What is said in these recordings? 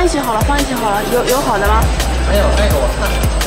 换一起好了，换一起好了，有好的吗？没有，那个我看看。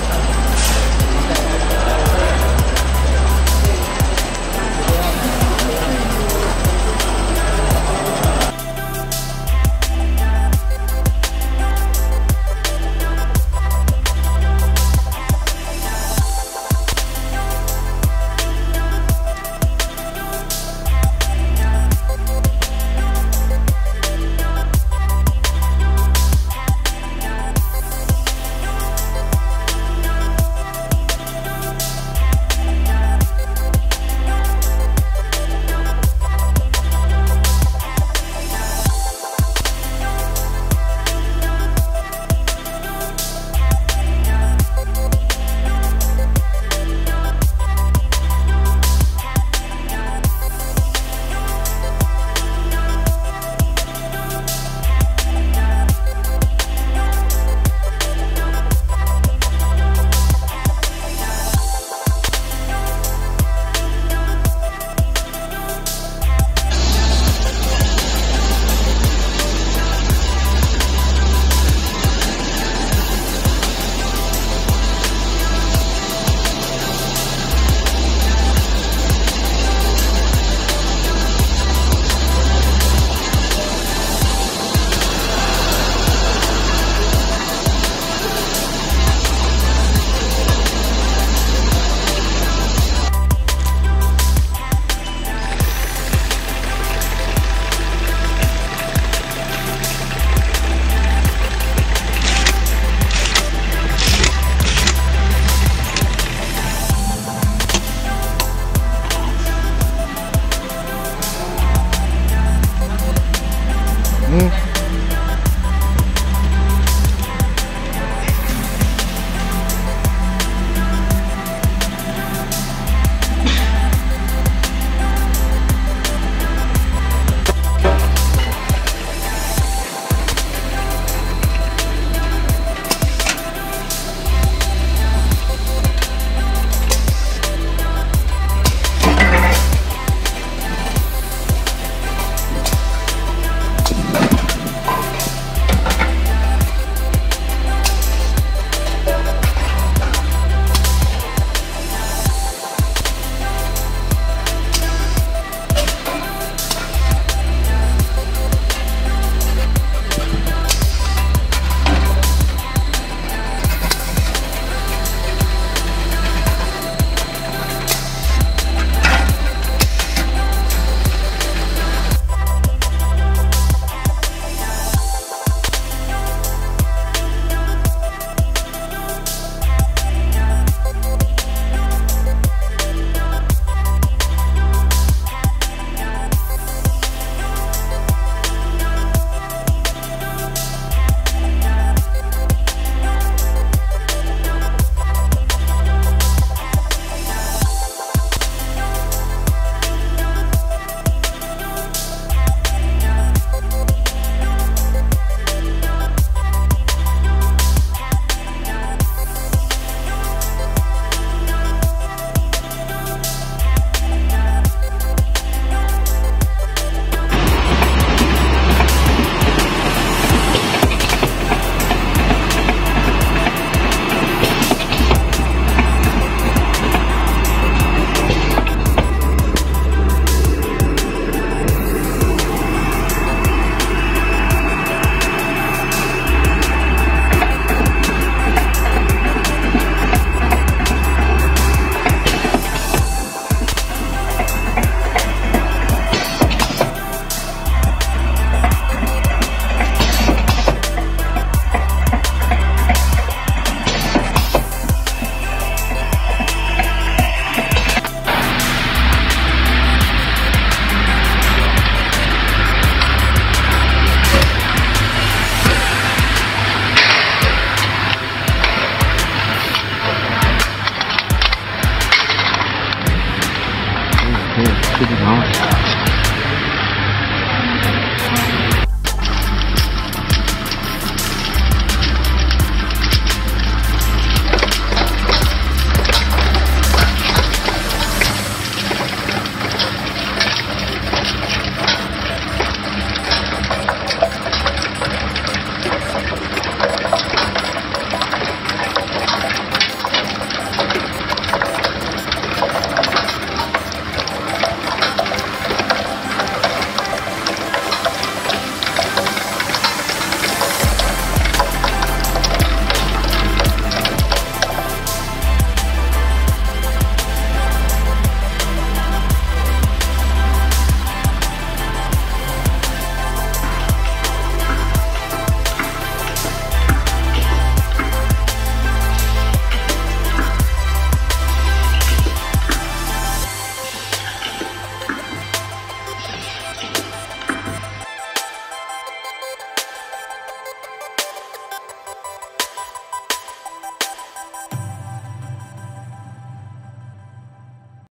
这个糖。